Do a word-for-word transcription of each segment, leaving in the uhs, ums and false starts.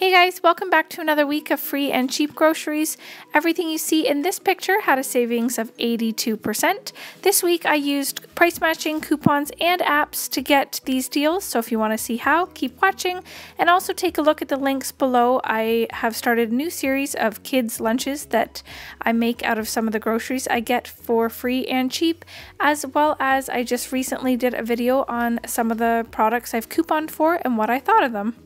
Hey guys, welcome back to another week of free and cheap groceries. Everything you see in this picture had a savings of eighty-two percent. This week I used price matching coupons and apps to get these deals, so if you want to see how, keep watching. And also take a look at the links below. I have started a new series of kids lunches that I make out of some of the groceries I get for free and cheap, as well as I just recently did a video on some of the products I've couponed for and what I thought of them.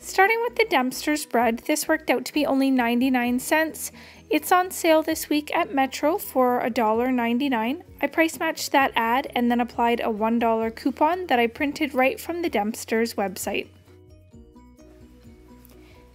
Starting with the Dempster's bread, this worked out to be only ninety-nine cents. It's on sale this week at Metro for a dollar ninety-nine. I price matched that ad and then applied a one dollar coupon that I printed right from the Dempster's website.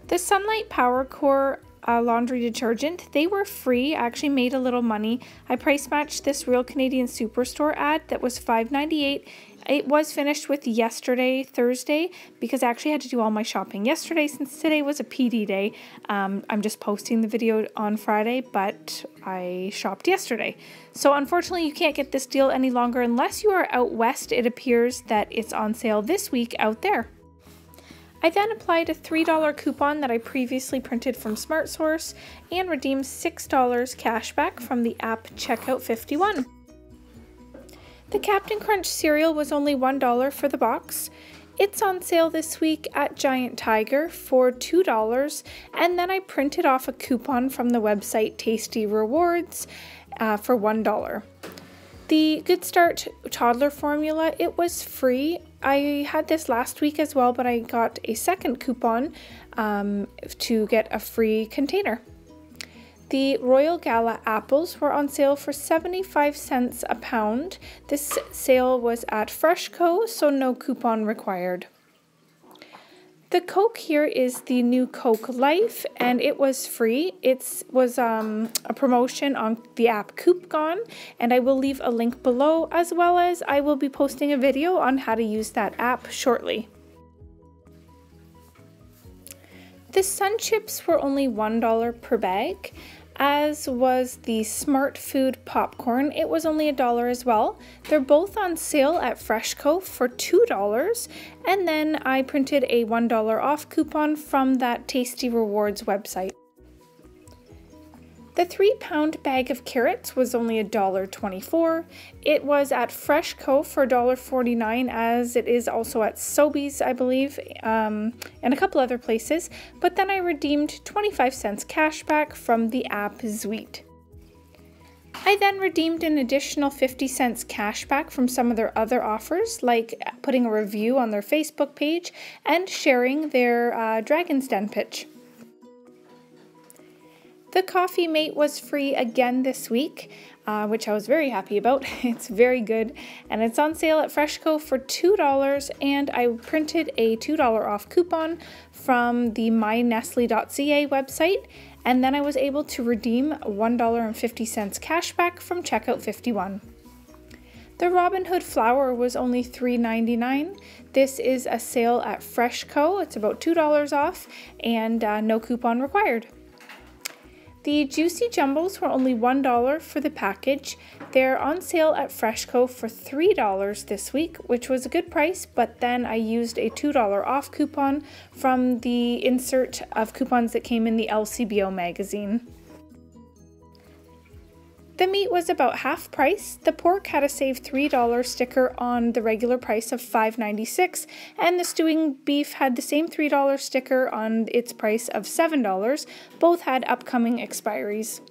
The Sunlight Power Core Uh, laundry detergent. They were free. I actually made a little money. I price matched this Real Canadian Superstore ad that was five ninety-eight. It was finished with yesterday, Thursday, because I actually had to do all my shopping yesterday since today was a P D day. Um, I'm just posting the video on Friday, but I shopped yesterday. So unfortunately you can't get this deal any longer unless you are out west. It appears that it's on sale this week out there. I then applied a three dollar coupon that I previously printed from SmartSource and redeemed six dollars cash back from the app Checkout fifty-one. The Cap'N Crunch cereal was only one dollar for the box. It's on sale this week at Giant Tiger for two dollars, and then I printed off a coupon from the website Tasty Rewards uh, for one dollar. The Good Start toddler formula, it was free. I had this last week as well, but I got a second coupon um, to get a free container. The Royal Gala apples were on sale for seventy-five cents a pound. This sale was at Freshco, so no coupon required. The Coke here is the new Coke Life, and it was free. It was um, a promotion on the app Coupgon, and I will leave a link below, as well as I will be posting a video on how to use that app shortly. The Sun Chips were only one dollar per bag, as was the Smart Food Popcorn. It was only a dollar as well. They're both on sale at Freshco for two dollars, and then I printed a one dollar off coupon from that Tasty Rewards website. The three pound bag of carrots was only a dollar twenty-four. It was at Freshco for a dollar forty-nine, as it is also at Sobeys, I believe, um, and a couple other places. But then I redeemed twenty-five cents cash back from the app Zweet. I then redeemed an additional fifty cents cash back from some of their other offers, like putting a review on their Facebook page and sharing their uh, Dragon's Den pitch. The Coffee Mate was free again this week, uh, which I was very happy about. It's very good, and it's on sale at Freshco for two dollars, and I printed a two dollar off coupon from the my nestle dot c a website, and then I was able to redeem one dollar fifty cash back from Checkout fifty-one. The Robin Hood flour was only three ninety-nine. This is a sale at Freshco. It's about two dollars off, and uh, no coupon required. The Juicy Jumbos were only one dollar for the package. They're on sale at Freshco for three dollars this week, which was a good price, but then I used a two dollar off coupon from the insert of coupons that came in the L C B O magazine. The meat was about half price. The pork had a save three dollar sticker on the regular price of five ninety-six, and the stewing beef had the same three dollar sticker on its price of seven dollars. Both had upcoming expiries.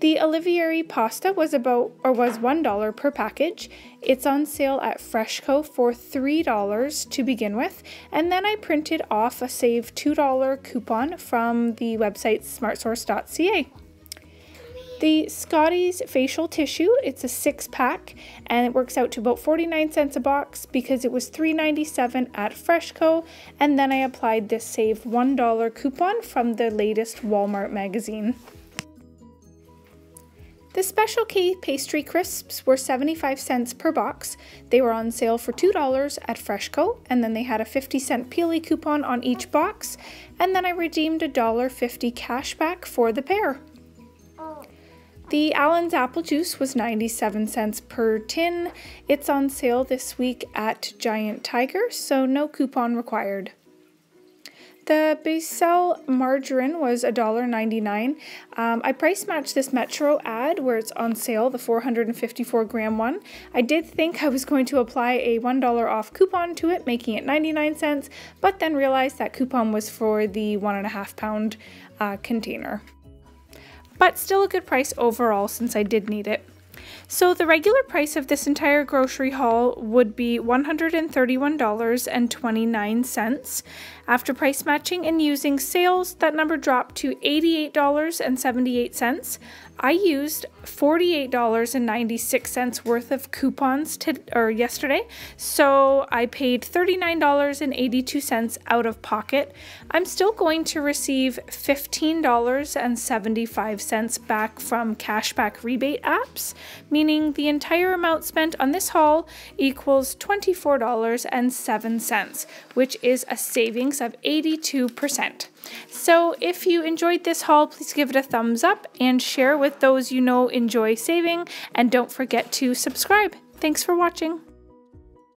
The Olivieri pasta was about or was one dollar per package. It's on sale at Freshco for three dollars to begin with, and then I printed off a save two dollar coupon from the website smart source dot c a. The Scotties facial tissue, it's a six pack, and it works out to about forty-nine cents a box because it was three ninety-seven at Freshco, and then I applied this save one dollar coupon from the latest Walmart magazine. The Special K Pastry Crisps were seventy-five cents per box. They were on sale for two dollars at Freshco, and then they had a fifty cent Peely coupon on each box, and then I redeemed a dollar fifty cash back for the pair. The Allen's apple juice was ninety-seven cents per tin. It's on sale this week at Giant Tiger, so no coupon required. The Becel margarine was one dollar ninety-nine. Um, I price matched this Metro ad where it's on sale, the four hundred fifty-four gram one. I did think I was going to apply a one dollar off coupon to it, making it ninety-nine cents, but then realized that coupon was for the one and a half pound uh, container. But still a good price overall since I did need it. So the regular price of this entire grocery haul would be one hundred thirty-one dollars and twenty-nine cents. After price matching and using sales, that number dropped to eighty-eight dollars and seventy-eight cents. I used forty-eight dollars and ninety-six cents worth of coupons to, or yesterday, so I paid thirty-nine dollars and eighty-two cents out of pocket. I'm still going to receive fifteen dollars and seventy-five cents back from cashback rebate apps, meaning the entire amount spent on this haul equals twenty-four dollars and seven cents, which is a savings of eighty-two percent. So if you enjoyed this haul, please give it a thumbs up and share with those you know enjoy saving, and don't forget to subscribe. Thanks for watching.